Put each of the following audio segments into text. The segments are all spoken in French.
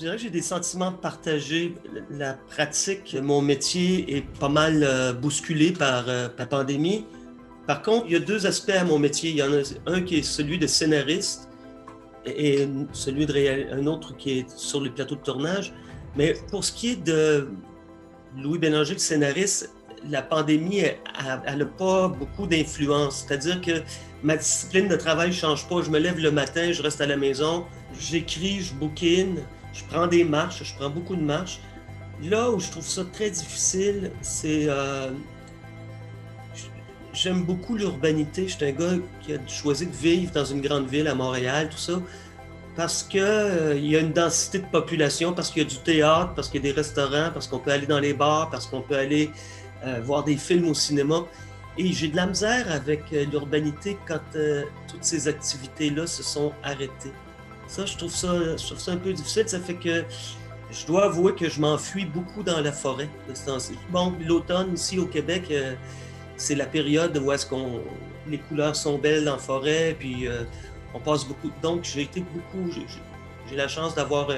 Je dirais que j'ai des sentiments partagés. La pratique, mon métier est pas mal bousculé par la pandémie. Par contre, il y a deux aspects à mon métier. Il y en a un qui est celui de scénariste et celui de un autre qui est sur le plateau de tournage. Mais pour ce qui est de Louis Bélanger, le scénariste, la pandémie, elle n'a pas beaucoup d'influence. C'est-à-dire que ma discipline de travail ne change pas. Je me lève le matin, je reste à la maison, j'écris, je bouquine, je prends des marches, je prends beaucoup de marches. Là où je trouve ça très difficile, c'est... J'aime beaucoup l'urbanité. Je suis un gars qui a choisi de vivre dans une grande ville, à Montréal, tout ça, parce qu'il y a une densité de population, parce qu'il y a du théâtre, parce qu'il y a des restaurants, parce qu'on peut aller dans les bars, parce qu'on peut aller... voir des films au cinéma. Et j'ai de la misère avec l'urbanité quand toutes ces activités-là se sont arrêtées. Ça, je trouve ça un peu difficile. Ça fait que je dois avouer que je m'enfuis beaucoup dans la forêt de ce temps-ci. Bon, l'automne ici au Québec, c'est la période où est-ce qu'on les couleurs sont belles dans la forêt, puis on passe beaucoup. Donc, j'ai la chance d'avoir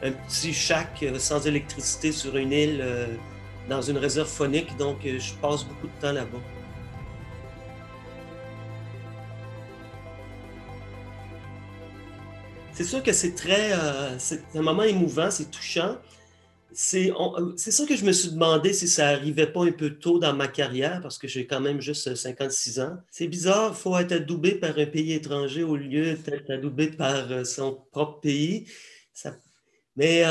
un petit shack sans électricité sur une île. Dans une réserve phonique, donc je passe beaucoup de temps là-bas. C'est sûr que c'est très... c'est un moment émouvant, c'est touchant. C'est sûr que je me suis demandé si ça n'arrivait pas un peu tôt dans ma carrière, parce que j'ai quand même juste 56 ans. C'est bizarre, il faut être adoubé par un pays étranger au lieu d'être adoubé par son propre pays. Ça... Mais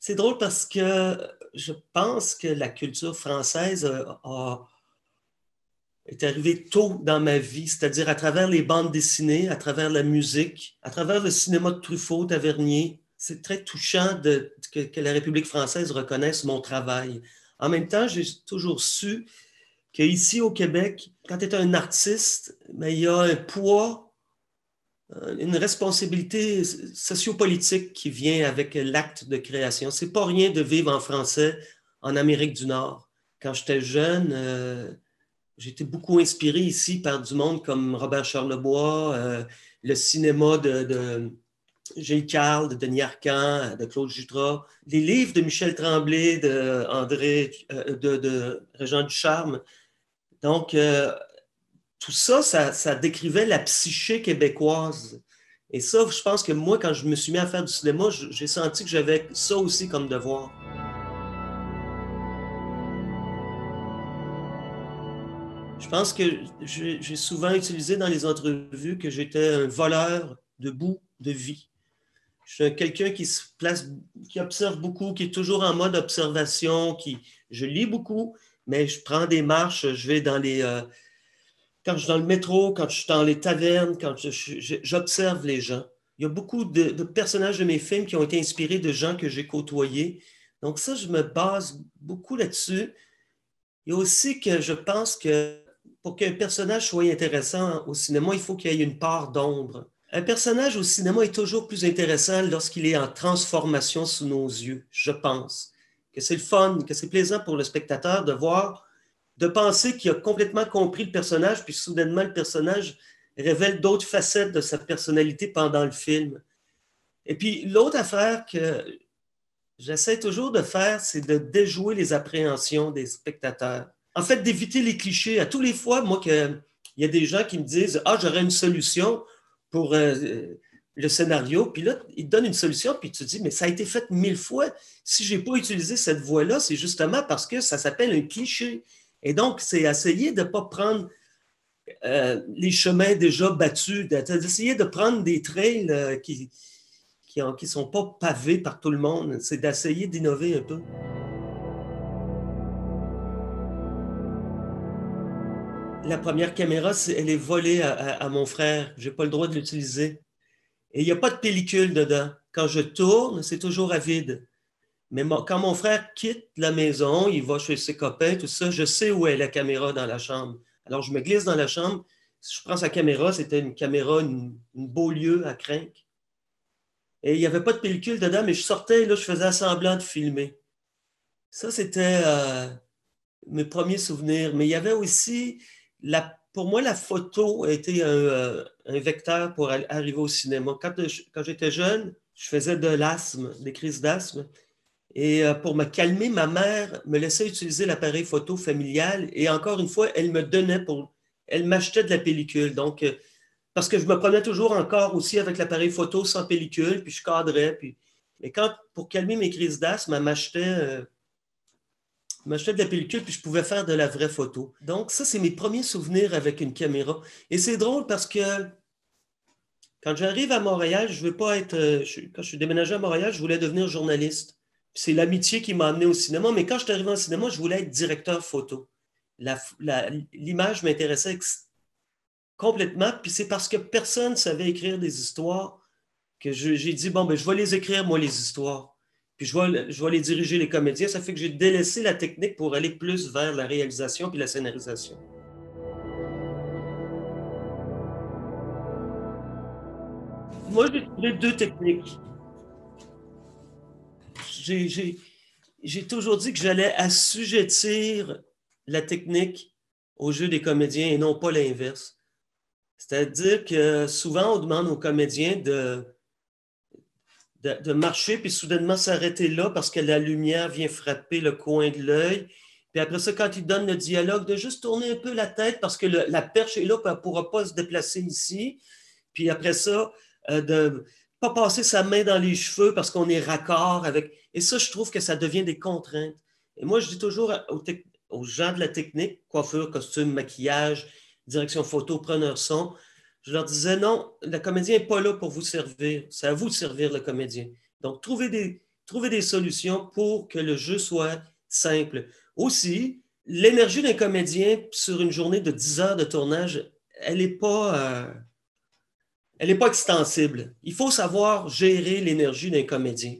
c'est drôle parce que je pense que la culture française est arrivée tôt dans ma vie, c'est-à-dire à travers les bandes dessinées, à travers la musique, à travers le cinéma de Truffaut, Tavernier. C'est très touchant que la République française reconnaisse mon travail. En même temps, j'ai toujours su qu'ici au Québec, quand tu es un artiste, ben, il y a un poids, une responsabilité sociopolitique qui vient avec l'acte de création. C'est pas rien de vivre en français en Amérique du Nord. Quand j'étais jeune, j'étais beaucoup inspiré ici par du monde comme Robert Charlebois, le cinéma de Gilles Karl, de Denis Arcand, de Claude Jutra, les livres de Michel Tremblay, de Régent Ducharme. Donc, tout ça, ça décrivait la psyché québécoise. Et ça, je pense que moi, quand je me suis mis à faire du cinéma, j'ai senti que j'avais ça aussi comme devoir. Je pense que j'ai souvent utilisé dans les entrevues que j'étais un voleur de bouts de vie. Je suis quelqu'un qui se place, qui observe beaucoup, qui est toujours en mode observation, je lis beaucoup, mais je prends des marches, je vais dans les... Quand je suis dans le métro, quand je suis dans les tavernes, quand j'observe les gens. Il y a beaucoup de personnages de mes films qui ont été inspirés de gens que j'ai côtoyés. Donc ça, je me base beaucoup là-dessus. Il y a aussi que je pense que pour qu'un personnage soit intéressant au cinéma, il faut qu'il y ait une part d'ombre. Un personnage au cinéma est toujours plus intéressant lorsqu'il est en transformation sous nos yeux, je pense. Que c'est le fun, que c'est plaisant pour le spectateur de voir... de penser qu'il a complètement compris le personnage, puis soudainement, le personnage révèle d'autres facettes de sa personnalité pendant le film. Et puis, l'autre affaire que j'essaie toujours de faire, c'est de déjouer les appréhensions des spectateurs. En fait, d'éviter les clichés. À tous les fois, moi, qu'il y a des gens qui me disent « Ah, j'aurais une solution pour le scénario. » Puis là, ils te donnent une solution, puis tu te dis « Mais ça a été fait 1000 fois. Si je n'ai pas utilisé cette voie-là, c'est justement parce que ça s'appelle un cliché. » Et donc, c'est essayer de ne pas prendre les chemins déjà battus, d'essayer de prendre des trails qui ne sont pas pavés par tout le monde. C'est d'essayer d'innover un peu. La première caméra, elle est volée à mon frère. Je n'ai pas le droit de l'utiliser. Et il n'y a pas de pellicule dedans. Quand je tourne, c'est toujours à vide. Mais quand mon frère quitte la maison, il va chez ses copains, tout ça, je sais où est la caméra dans la chambre. Alors, je me glisse dans la chambre. Si je prends sa caméra, c'était une caméra, une Beaulieu à crinque. Et il n'y avait pas de pellicule dedans, mais je sortais et là, je faisais semblant de filmer. Ça, c'était mes premiers souvenirs. Mais il y avait aussi, pour moi, la photo a été un vecteur pour arriver au cinéma. Quand j'étais jeune, Je faisais de l'asthme, des crises d'asthme. Et pour me calmer, ma mère me laissait utiliser l'appareil photo familial. Et encore une fois, elle me donnait pour... Elle m'achetait de la pellicule. Donc, parce que je me prenais toujours encore aussi avec l'appareil photo sans pellicule, puis je cadrais. Puis... Mais quand, pour calmer mes crises d'asthme, elle m'achetait... m'achetais de la pellicule, puis je pouvais faire de la vraie photo. Donc, ça, c'est mes premiers souvenirs avec une caméra. Et c'est drôle parce que quand j'arrive à Montréal, je ne veux pas être... quand je suis déménagé à Montréal, je voulais devenir journaliste. C'est l'amitié qui m'a amené au cinéma. Mais quand je suis arrivé en cinéma, je voulais être directeur photo. L'image m'intéressait complètement. Puis c'est parce que personne ne savait écrire des histoires que j'ai dit, bon, ben je vais les écrire, moi, les histoires. Puis je vais les diriger, les comédiens. Ça fait que j'ai délaissé la technique pour aller plus vers la réalisation puis la scénarisation. Moi, j'ai trouvé deux techniques. J'ai toujours dit que j'allais assujettir la technique au jeu des comédiens et non pas l'inverse. C'est-à-dire que souvent, on demande aux comédiens de marcher, puis soudainement s'arrêter là parce que la lumière vient frapper le coin de l'œil. Puis après ça, quand il donne le dialogue, de juste tourner un peu la tête parce que la perche est là, puis elle ne pourra pas se déplacer ici. Puis après ça, de ne pas passer sa main dans les cheveux parce qu'on est raccord avec... Et ça, je trouve que ça devient des contraintes. Et moi, je dis toujours aux gens de la technique, coiffure, costume, maquillage, direction photo, preneur son... Je leur disais, non, le comédien n'est pas là pour vous servir. C'est à vous de servir le comédien. Donc, trouvez des solutions pour que le jeu soit simple. Aussi, l'énergie d'un comédien sur une journée de 10 heures de tournage, elle n'est pas, pas extensible. Il faut savoir gérer l'énergie d'un comédien.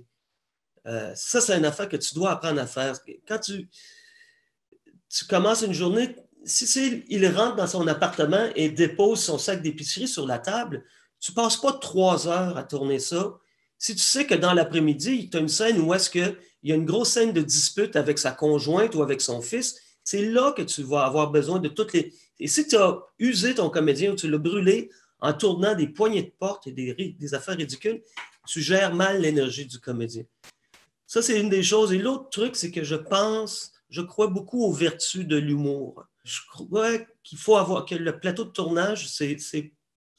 Ça, c'est une affaire que tu dois apprendre à faire. Quand tu commences une journée... Si il rentre dans son appartement et dépose son sac d'épicerie sur la table, tu ne passes pas 3 heures à tourner ça. Si tu sais que dans l'après-midi, tu as une scène où est-ce qu'il y a une grosse scène de dispute avec sa conjointe ou avec son fils, c'est là que tu vas avoir besoin de toutes les... Et si tu as usé ton comédien ou tu l'as brûlé en tournant des poignées de porte et des affaires ridicules, tu gères mal l'énergie du comédien. Ça, c'est une des choses. Et l'autre truc, c'est que je crois beaucoup aux vertus de l'humour. Je crois qu'il faut avoir... que le plateau de tournage, c'est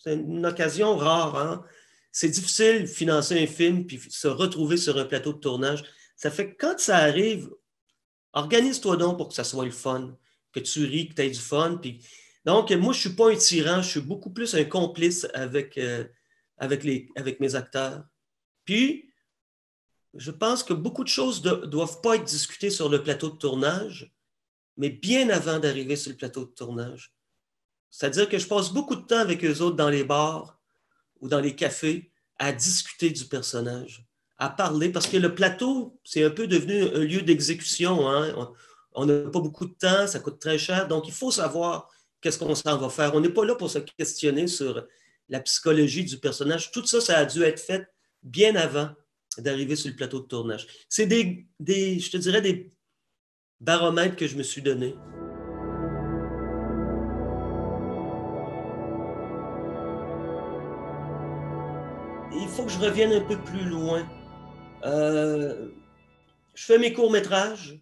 une occasion rare. Hein? C'est difficile de financer un film puis se retrouver sur un plateau de tournage. Ça fait que quand ça arrive, organise-toi donc pour que ça soit le fun, que tu ris, que tu aies du fun. Puis... Donc, moi, je ne suis pas un tyran, je suis beaucoup plus un complice avec mes acteurs. Puis, je pense que beaucoup de choses ne doivent pas être discutées sur le plateau de tournage, mais bien avant d'arriver sur le plateau de tournage. C'est-à-dire que je passe beaucoup de temps avec eux autres dans les bars ou dans les cafés à discuter du personnage, à parler, parce que le plateau, c'est un peu devenu un lieu d'exécution. Hein? On n'a pas beaucoup de temps, ça coûte très cher, donc il faut savoir qu'est-ce qu'on s'en va faire. On n'est pas là pour se questionner sur la psychologie du personnage. Tout ça, ça a dû être fait bien avant d'arriver sur le plateau de tournage. C'est je te dirais, des baromètre que je me suis donné. Il faut que je revienne un peu plus loin. Je fais mes courts-métrages.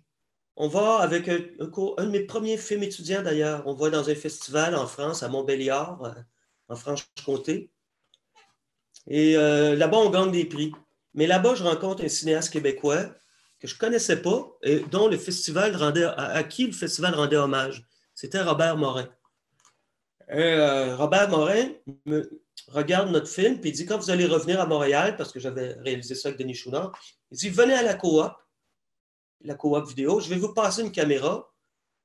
On va avec un de mes premiers films étudiants d'ailleurs. On va dans un festival en France, à Montbéliard, en Franche-Comté. Et là-bas, on gagne des prix. Mais là-bas, je rencontre un cinéaste québécois que je ne connaissais pas et dont le festival rendait hommage. C'était Robert Morin. Et, Robert Morin regarde notre film et dit, quand vous allez revenir à Montréal, parce que j'avais réalisé ça avec Denis Chouinard, il dit, venez à la coop vidéo, je vais vous passer une caméra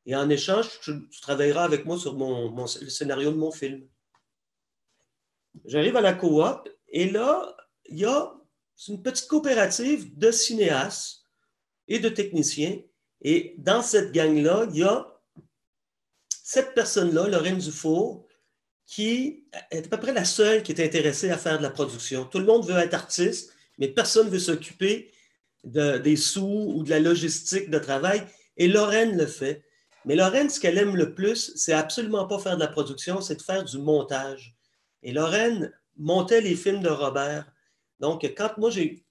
et en échange, tu travailleras avec moi sur le scénario de mon film. J'arrive à la coop et là, c'est une petite coopérative de cinéastes et de techniciens. Et dans cette gang-là, il y a cette personne-là, Lorraine Dufour, qui est à peu près la seule qui est intéressée à faire de la production. Tout le monde veut être artiste, mais personne ne veut s'occuper des sous ou de la logistique de travail. Et Lorraine le fait. Mais Lorraine, ce qu'elle aime le plus, c'est absolument pas faire de la production, c'est de faire du montage. Et Lorraine montait les films de Robert. Donc, quand moi j'ai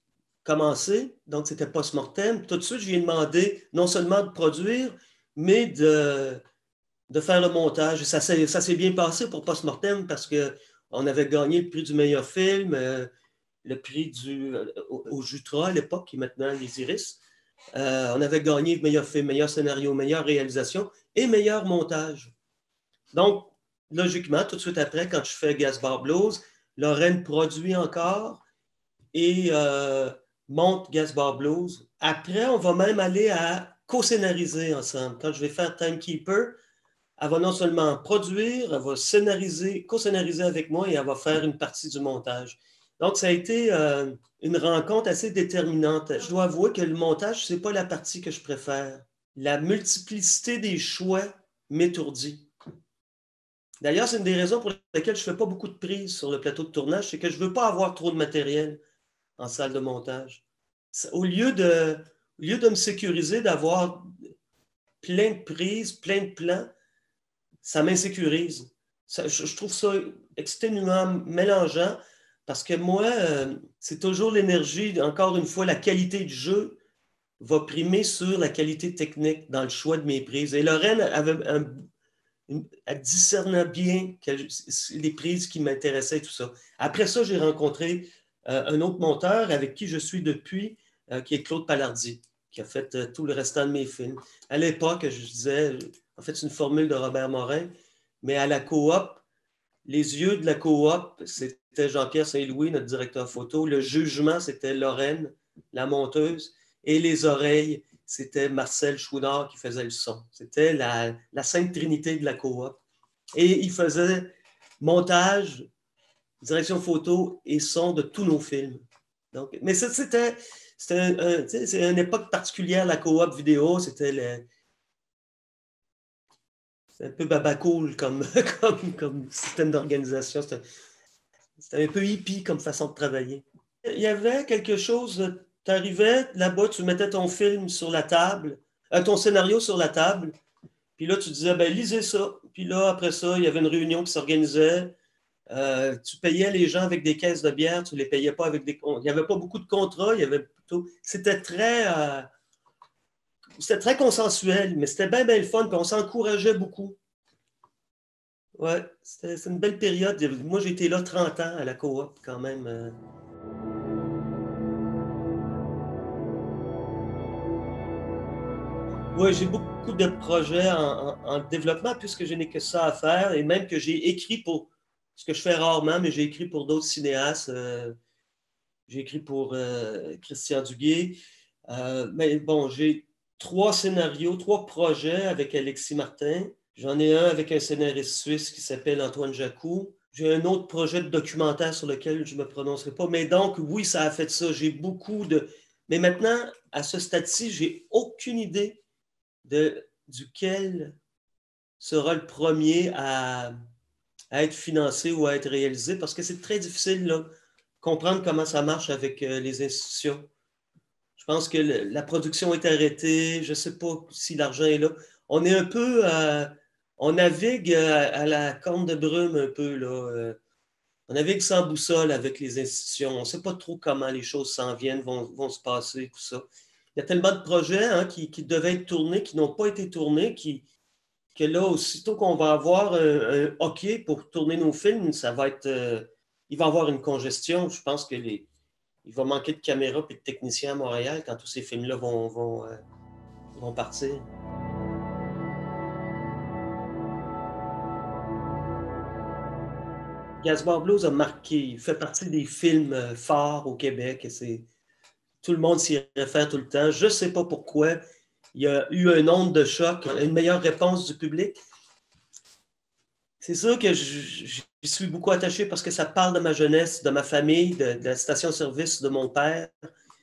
commencé, donc c'était post-mortem, tout de suite, je lui ai demandé non seulement de produire, mais de faire le montage. Et ça s'est bien passé pour post-mortem parce qu'on avait gagné le prix du meilleur film, le prix au Jutra à l'époque, qui est maintenant les Iris. On avait gagné meilleur film, meilleur scénario, meilleure réalisation et meilleur montage. Donc, logiquement, tout de suite après, quand je fais Gaz Bar Blues, Lorraine produit encore et monte Gaz Bar Blues. Après, on va même aller à co-scénariser ensemble. Quand je vais faire Timekeeper, elle va non seulement produire, elle va scénariser, co-scénariser avec moi et elle va faire une partie du montage. Donc, ça a été une rencontre assez déterminante. Je dois avouer que le montage, ce n'est pas la partie que je préfère. La multiplicité des choix m'étourdit. D'ailleurs, c'est une des raisons pour lesquelles je ne fais pas beaucoup de prises sur le plateau de tournage, c'est que je ne veux pas avoir trop de matériel en salle de montage. Au lieu de me sécuriser d'avoir plein de prises, plein de plans, ça m'insécurise. Je trouve ça extrêmement mélangeant parce que moi, c'est toujours l'énergie, encore une fois, la qualité du jeu va primer sur la qualité technique dans le choix de mes prises. Et Lorraine avait elle discernait bien les prises qui m'intéressaient, tout ça. Après ça, j'ai rencontré un autre monteur avec qui je suis depuis, qui est Claude Palardy, qui a fait tout le restant de mes films. À l'époque, je disais, en fait, c'est une formule de Robert Morin, mais à la coop, les yeux de la coop, c'était Jean-Pierre Saint-Louis, notre directeur photo. Le jugement, c'était Lorraine, la monteuse, et les oreilles, c'était Marcel Chouinard qui faisait le son. C'était la Sainte Trinité de la coop. Et il faisait montage, direction photo et son de tous nos films. Donc, mais ça, c'était une époque particulière, la coop vidéo. C'était un peu babacool comme système d'organisation. C'était un peu hippie comme façon de travailler. Il y avait quelque chose de... Tu arrivais là-bas, tu mettais ton film sur la table, ton scénario sur la table, puis là, tu disais, ben lisez ça. Puis là, après ça, il y avait une réunion qui s'organisait. Tu payais les gens avec des caisses de bière, tu ne les payais pas avec des... Il n'y avait pas beaucoup de contrats, il y avait plutôt... C'était très consensuel, mais c'était bien, bien le fun, puis on s'encourageait beaucoup. Ouais, c'était une belle période. Moi, j'ai été là 30 ans à la coop quand même... Oui, j'ai beaucoup de projets en développement puisque je n'ai que ça à faire et même que j'ai écrit pour, ce que je fais rarement, mais j'ai écrit pour d'autres cinéastes. J'ai écrit pour Christian Duguay. Mais bon, j'ai 3 scénarios, 3 projets avec Alexis Martin. J'en ai un avec un scénariste suisse qui s'appelle Antoine Jacou. J'ai un autre projet de documentaire sur lequel je ne me prononcerai pas. Mais donc, oui, ça a fait ça. J'ai beaucoup de... Mais maintenant, à ce stade-ci, j'ai aucune idée duquel sera le premier à être financé ou à être réalisé, parce que c'est très difficile de comprendre comment ça marche avec les institutions. Je pense que la production est arrêtée, je ne sais pas si l'argent est là. On est un peu... on navigue à la corne de brume un peu. Là. On navigue sans boussole avec les institutions. On ne sait pas trop comment les choses s'en viennent, vont se passer, tout ça. Il y a tellement de projets hein, qui devaient être tournés, qui n'ont pas été tournés, que là, aussitôt qu'on va avoir un OK pour tourner nos films, ça va être... il va y avoir une congestion. Je pense qu'il va manquer de caméras et de techniciens à Montréal quand tous ces films-là vont partir. Gaz Bar Blues a marqué. Il fait partie des films phares au Québec et c'est... Tout le monde s'y réfère tout le temps. Je ne sais pas pourquoi. Il y a eu un onde de choc, une meilleure réponse du public. C'est sûr que je suis beaucoup attaché parce que ça parle de ma jeunesse, de ma famille, de la station-service de mon père.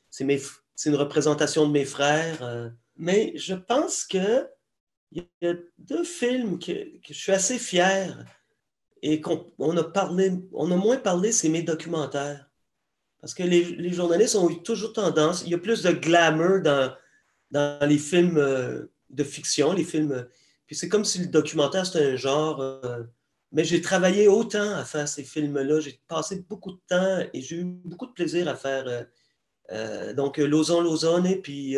C'est une représentation de mes frères. Mais je pense qu'il y a 2 films que je suis assez fier et qu'on a moins parlé, c'est mes documentaires. Parce que les journalistes ont eu toujours tendance, il y a plus de glamour dans les films de fiction, les films. Puis c'est comme si le documentaire, c'était un genre Mais j'ai travaillé autant à faire ces films-là. J'ai passé beaucoup de temps et j'ai eu beaucoup de plaisir à faire. Donc, L'Ozon et puis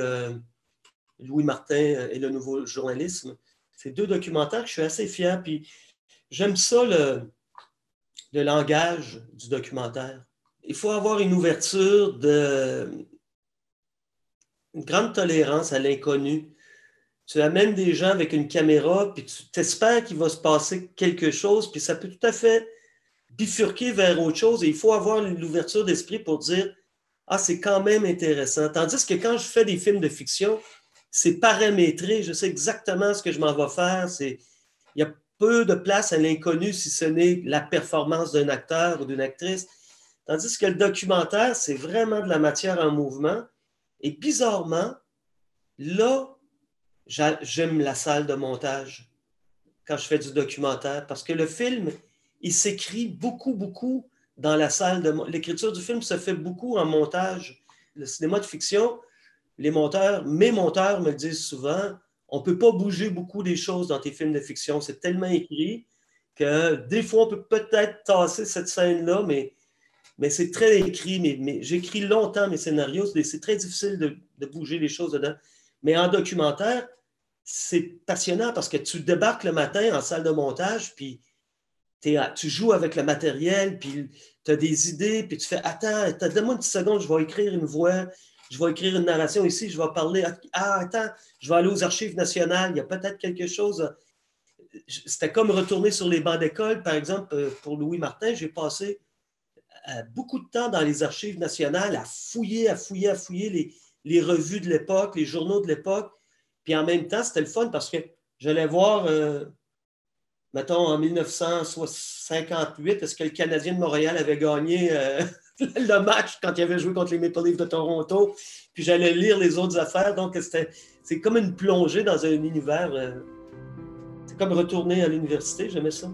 Louis Martin et le nouveau journalisme. C'est deux documentaires que je suis assez fier. Puis j'aime ça, le langage du documentaire. Il faut avoir une ouverture de... une grande tolérance à l'inconnu. Tu amènes des gens avec une caméra, puis tu t'espères qu'il va se passer quelque chose, puis ça peut tout à fait bifurquer vers autre chose. Et il faut avoir l'ouverture d'esprit pour dire « Ah, c'est quand même intéressant ». Tandis que quand je fais des films de fiction, c'est paramétré, je sais exactement ce que je m'en vais faire. Il y a peu de place à l'inconnu si ce n'est la performance d'un acteur ou d'une actrice. Tandis que le documentaire, c'est vraiment de la matière en mouvement. Et bizarrement, là, j'aime la salle de montage quand je fais du documentaire parce que le film, il s'écrit beaucoup dans la salle de montage. L'écriture du film se fait beaucoup en montage. Le cinéma de fiction, les monteurs, mes monteurs me le disent souvent, on ne peut pas bouger beaucoup des choses dans tes films de fiction. C'est tellement écrit que des fois, on peut peut-être tasser cette scène-là, mais c'est très écrit. Mais j'écris longtemps mes scénarios, c'est très difficile de bouger les choses dedans. Mais en documentaire, c'est passionnant parce que tu débarques le matin en salle de montage, puis tu joues avec le matériel, puis tu as des idées, puis tu fais « Attends, donne-moi une petite seconde, je vais écrire une voix, je vais écrire une narration ici, je vais parler, ah, attends, je vais aller aux archives nationales, il y a peut-être quelque chose. » C'était comme retourner sur les bancs d'école, par exemple, pour Louis Martin, j'ai passé beaucoup de temps dans les archives nationales à fouiller les revues de l'époque, les journaux de l'époque. Puis en même temps, c'était le fun parce que j'allais voir, mettons, en 1958, est-ce que le Canadien de Montréal avait gagné le match quand il avait joué contre les Maple Leafs de Toronto. Puis j'allais lire les autres affaires. Donc, c'est comme une plongée dans un univers. C'est comme retourner à l'université, j'aimais ça.